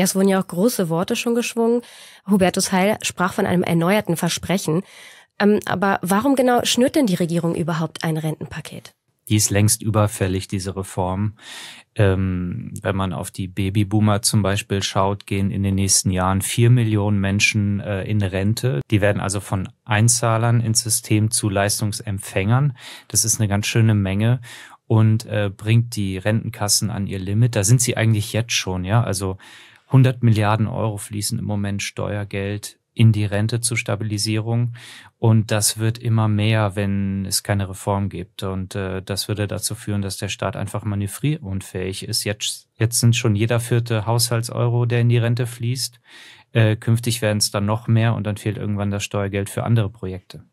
Ja, es wurden ja auch große Worte schon geschwungen. Hubertus Heil sprach von einem erneuerten Versprechen. Aber warum genau schnürt denn die Regierung überhaupt ein Rentenpaket? Die ist längst überfällig, diese Reform. Wenn man auf die Babyboomer zum Beispiel schaut, gehen in den nächsten Jahren 4 Millionen Menschen in Rente. Die werden also von Einzahlern ins System zu Leistungsempfängern. Das ist eine ganz schöne Menge und bringt die Rentenkassen an ihr Limit. Da sind sie eigentlich jetzt schon, ja. Also 100 Milliarden Euro fließen im Moment Steuergeld in die Rente zur Stabilisierung. Und das wird immer mehr, wenn es keine Reform gibt. Und das würde dazu führen, dass der Staat einfach manövrierunfähig ist. Jetzt sind schon jeder 4. Haushaltseuro, der in die Rente fließt. Künftig werden es dann noch mehr und dann fehlt irgendwann das Steuergeld für andere Projekte.